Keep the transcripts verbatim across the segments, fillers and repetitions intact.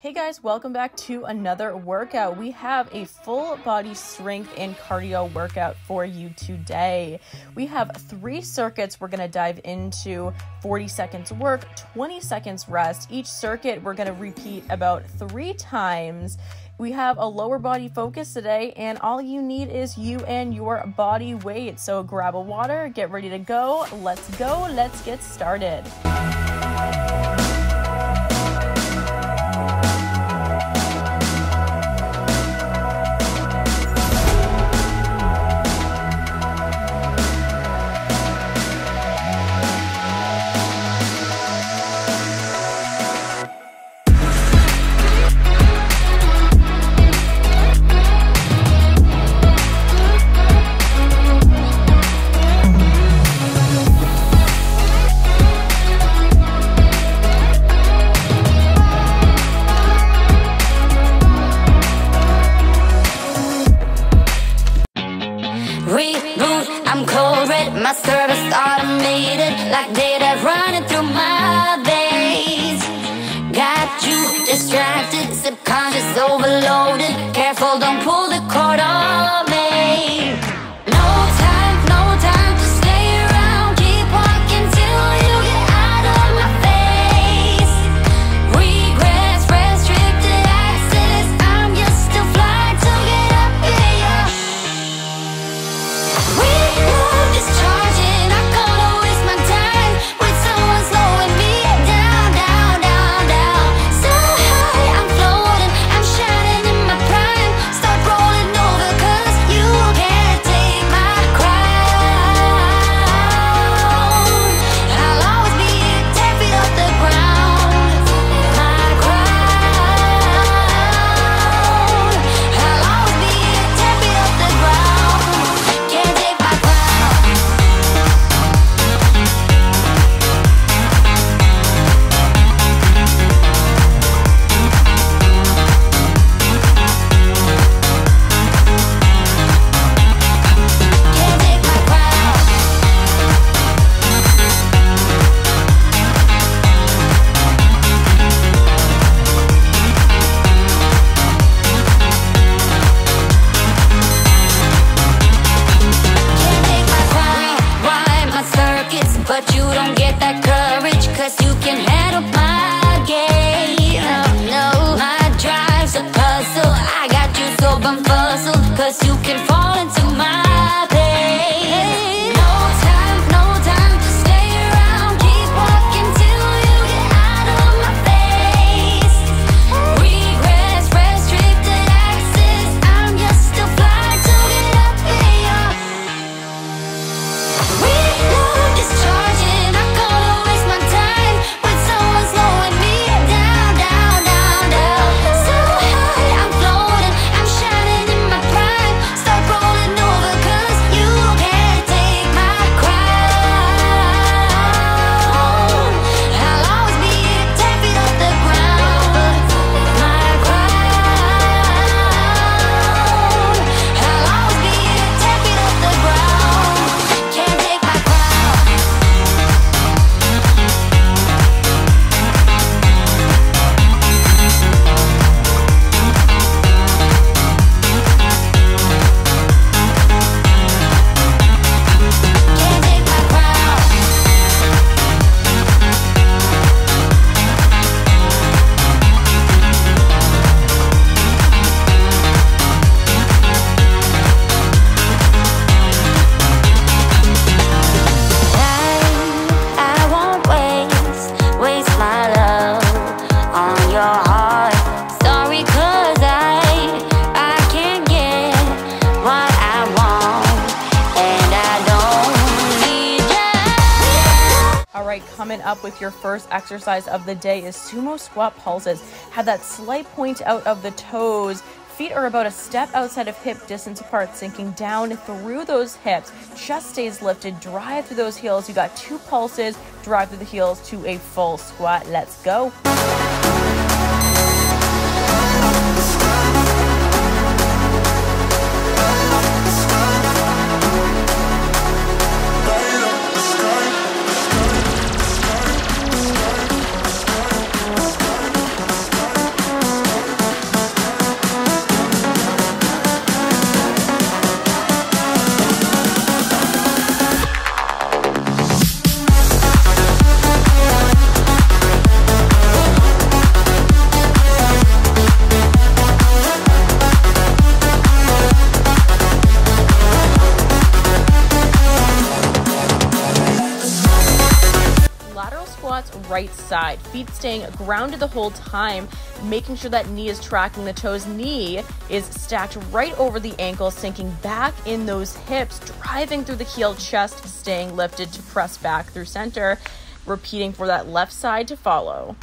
Hey guys, welcome back to another workout. We have a full body strength and cardio workout for you today. We have three circuits we're going to dive into, forty seconds work, twenty seconds rest. Each circuit we're going to repeat about three times. We have a lower body focus today, and all you need is you and your body weight. So grab a water, get ready to go. Let's go. Let's get started. My service automated, like data running through my veins. Got you distracted, subconscious overloaded. Careful, don't pull the cord on me. No time, no time to stay around. Keep walking till you get out of my face. Regrets, restricted access. I'm just still flying to get up here. We move this child. Coming up with your first exercise of the day is sumo squat pulses. Have that slight point out of the toes. Feet are about a step outside of hip distance apart, sinking down through those hips. Chest stays lifted, drive through those heels. You got two pulses, drive through the heels to a full squat. Let's go. right side. Feet staying grounded the whole time, making sure that knee is tracking the toes. Knee is stacked right over the ankle, sinking back in those hips, driving through the heel, chest staying lifted to press back through center. Repeating for that left side to follow.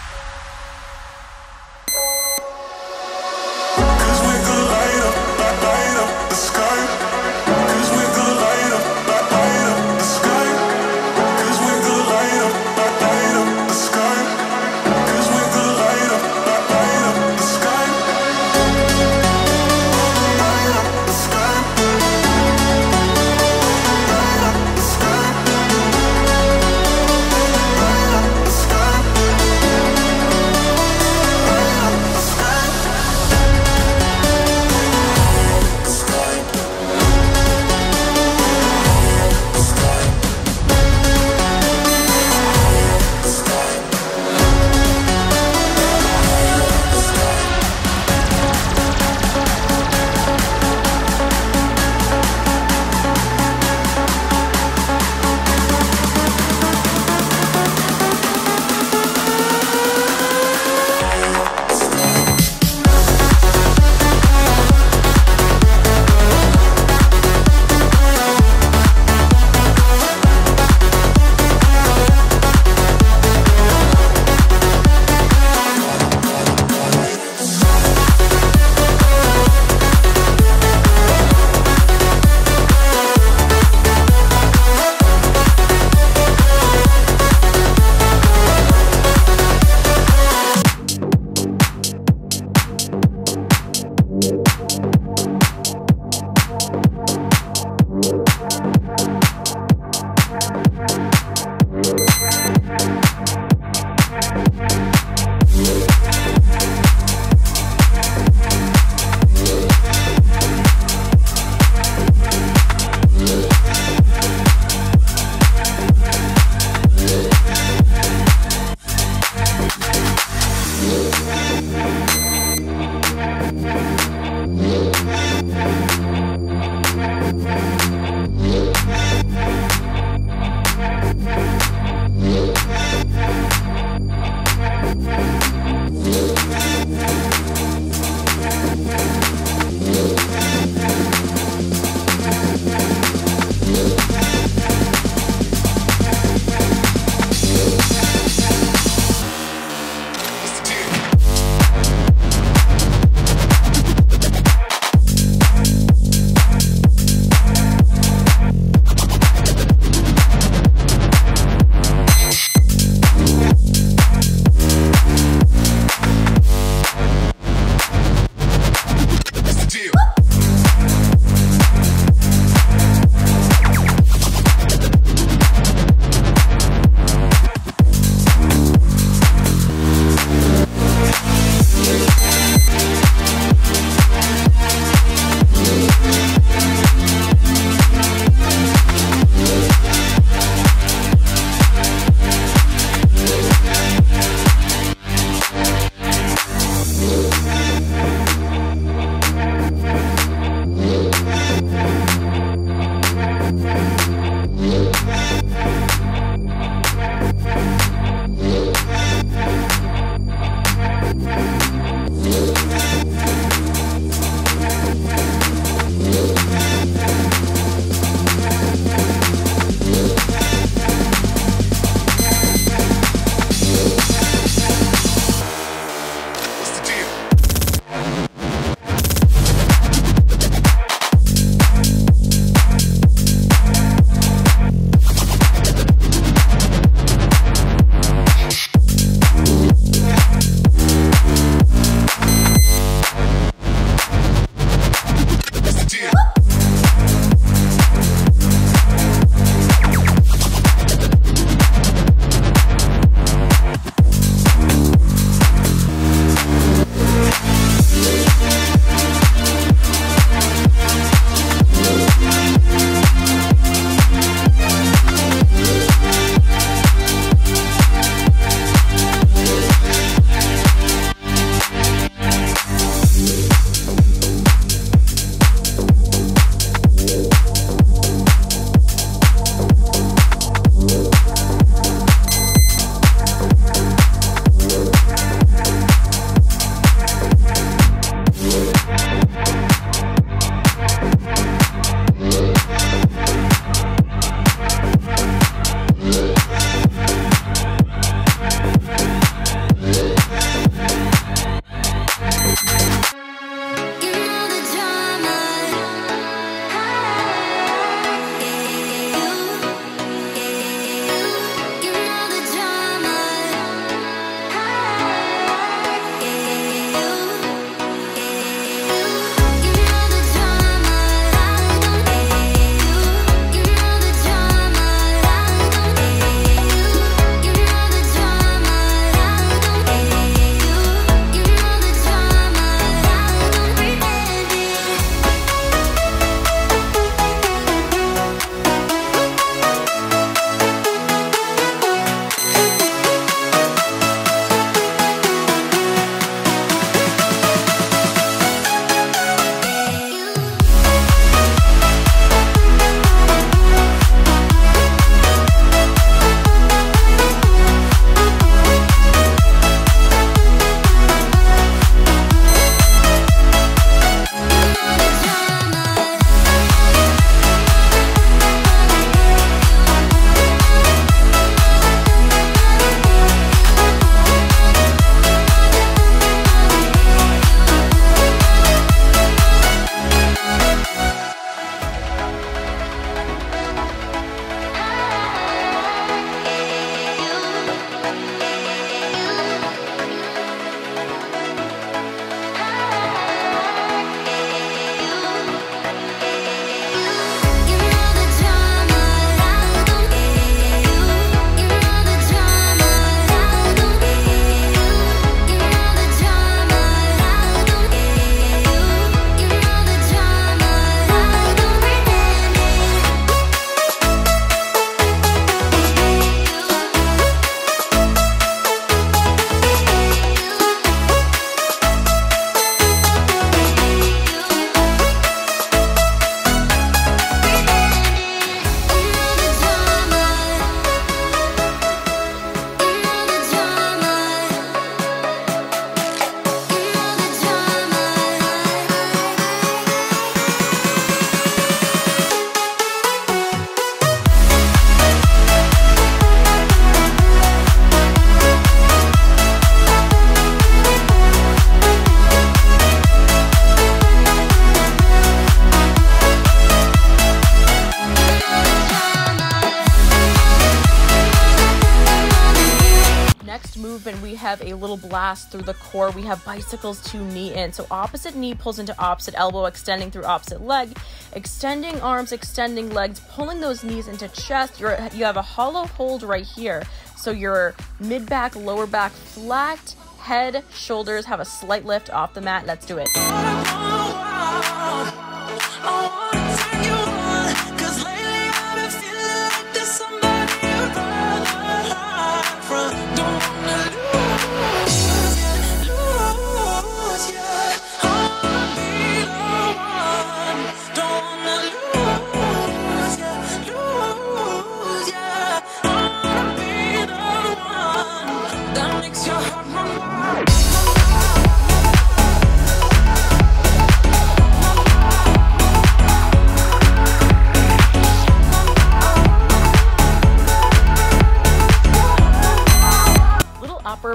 have a little blast through the core. We have bicycles to knee in. So opposite knee pulls into opposite elbow, extending through opposite leg, extending arms, extending legs, pulling those knees into chest. You're, you have a hollow hold right here. So your mid back, lower back, flat, head, shoulders have a slight lift off the mat. Let's do it.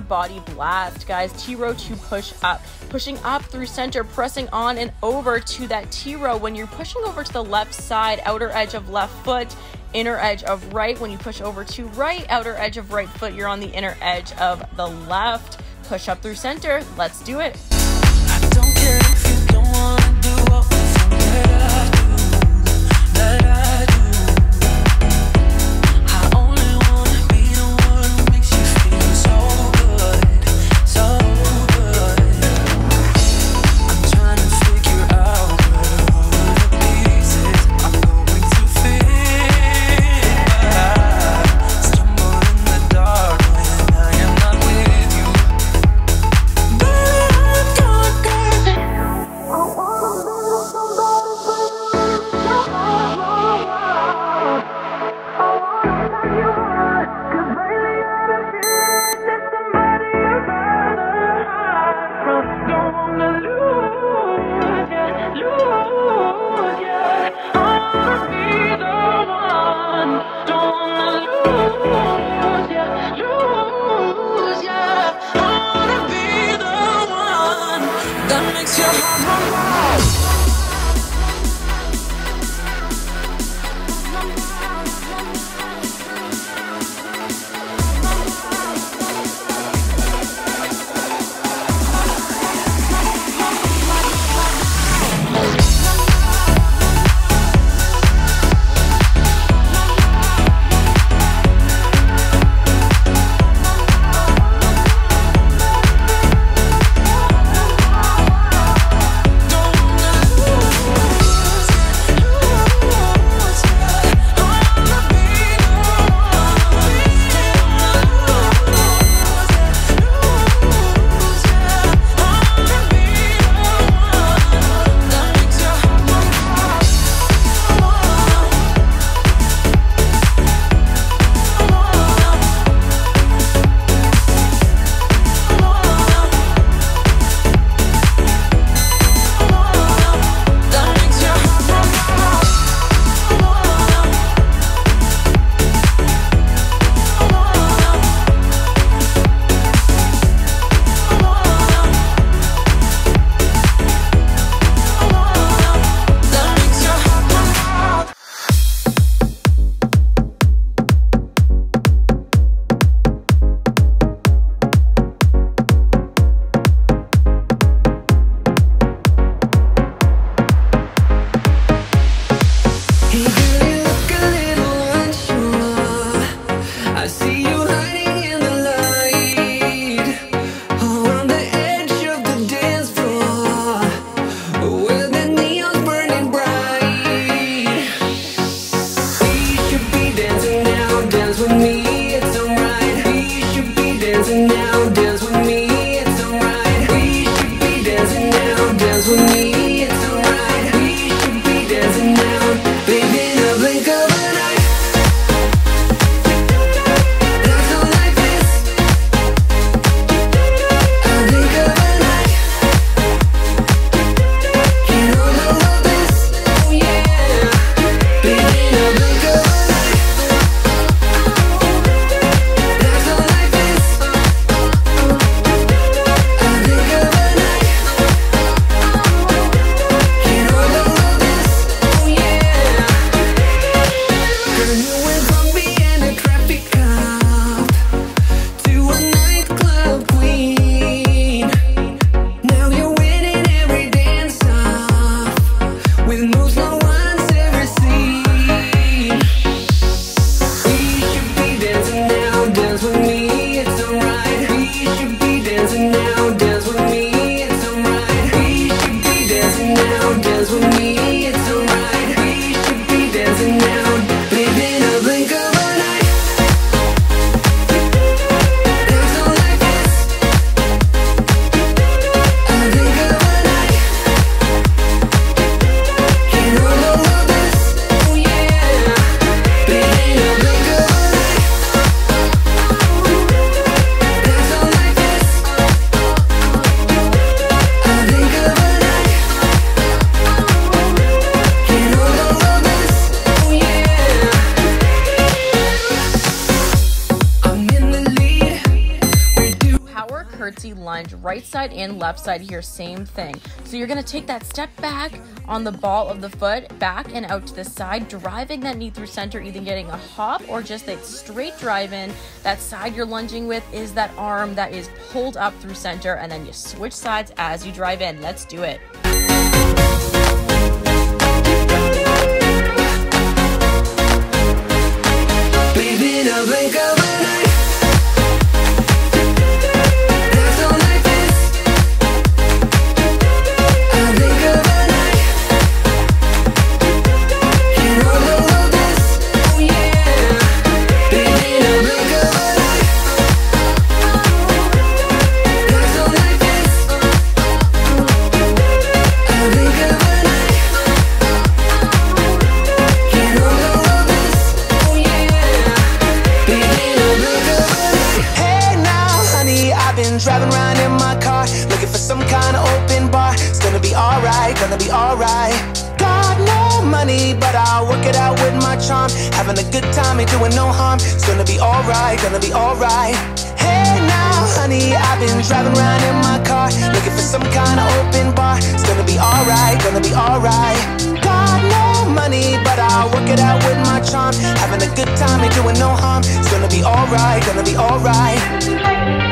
Body blast, guys. T-row to push up, pushing up through center, pressing on and over to that T-row. When you're pushing over to the left side, outer edge of left foot, inner edge of right. When you push over to right, outer edge of right foot, you're on the inner edge of the left. Push up through center. Let's do it. I don't care if you don't want to do what we forget. right side and left side here, same thing. So you're gonna take that step back on the ball of the foot, back and out to the side, driving that knee through center, either getting a hop or just that straight drive in. That side you're lunging with is that arm that is pulled up through center, and then you switch sides as you drive in. Let's do it. Driving around in my car, looking for some kind of open bar. It's gonna be alright, gonna be alright. Got no money, but I'll work it out with my charm. Having a good time, ain't doing no harm. It's gonna be alright, gonna be alright. Hey now, honey, I've been driving around in my car, looking for some kind of open bar. It's gonna be alright, gonna be alright. Got no money, but I'll work it out with my charm. Having a good time, ain't doing no harm. It's gonna be alright, gonna be alright.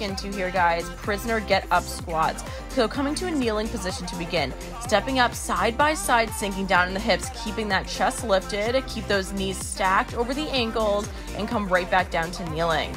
Into here, guys, prisoner get up squats. So coming to a kneeling position to begin, stepping up side by side, sinking down in the hips, keeping that chest lifted, keep those knees stacked over the ankles, and come right back down to kneeling.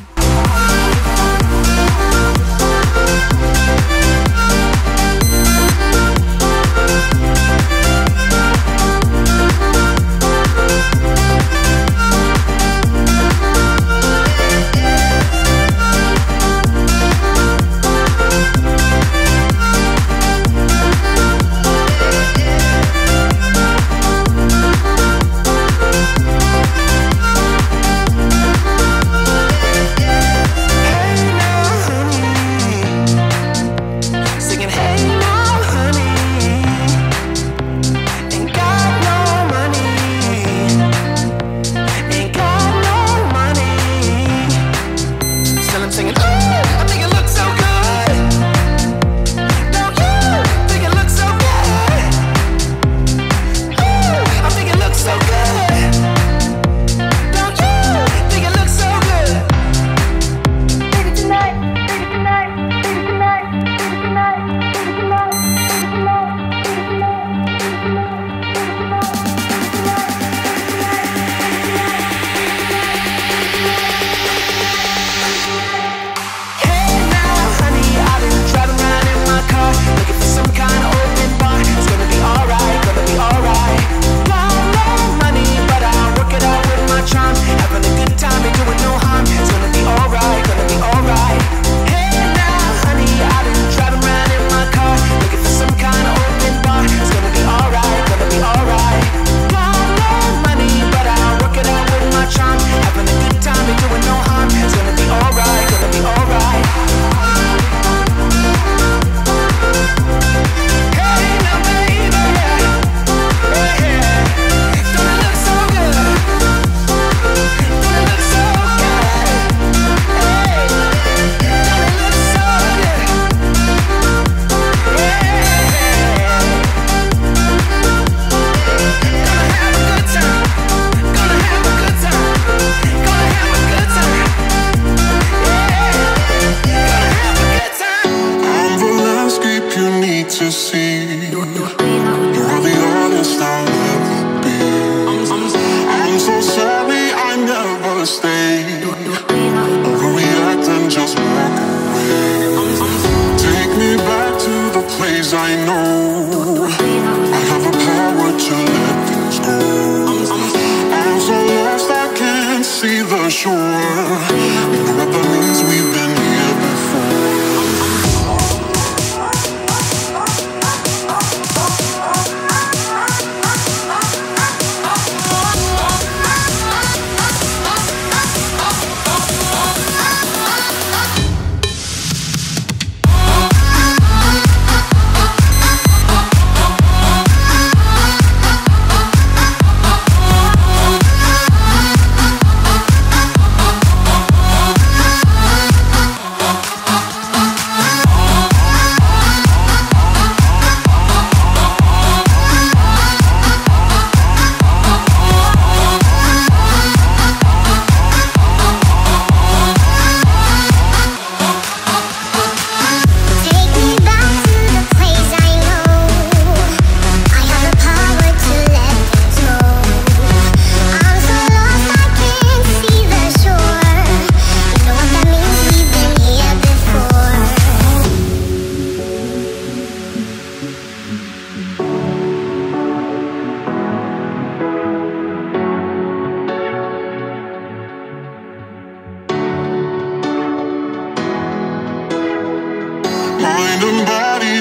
Sure, you know what that means, we've been here before.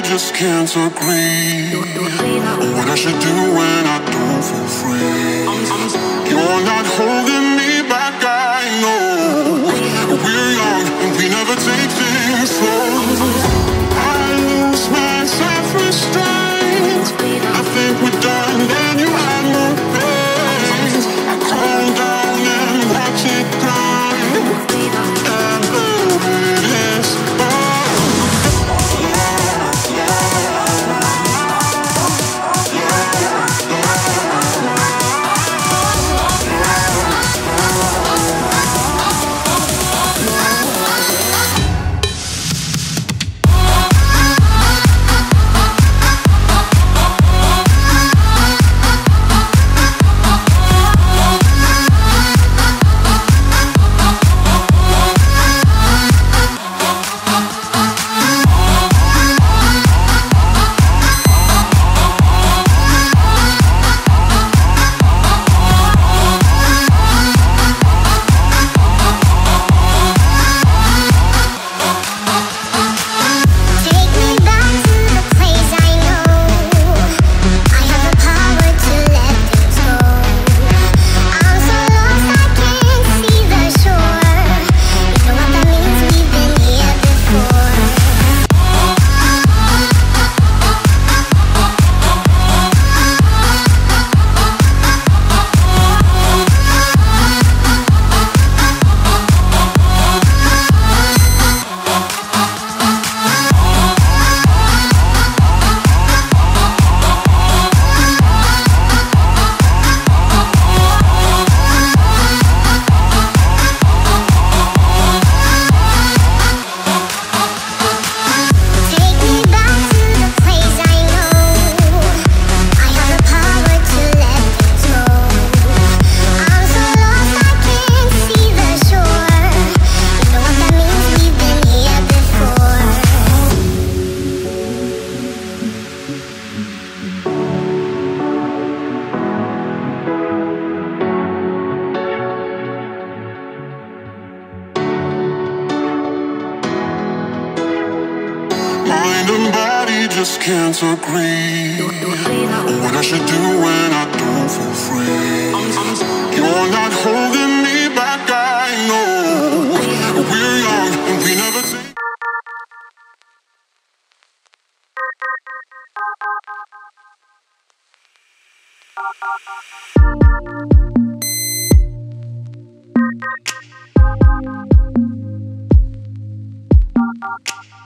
just can't agree on what I should do when I don't feel free. You're not holding me back, I know. We're young and we never take things slow. I lose my self-restraint. I think we're done and you have no pain. I calm down and watch it climb. And the it is. Just can't agree on what I should do when I don't feel free. You're not holding me back, I know. We're young and we never take.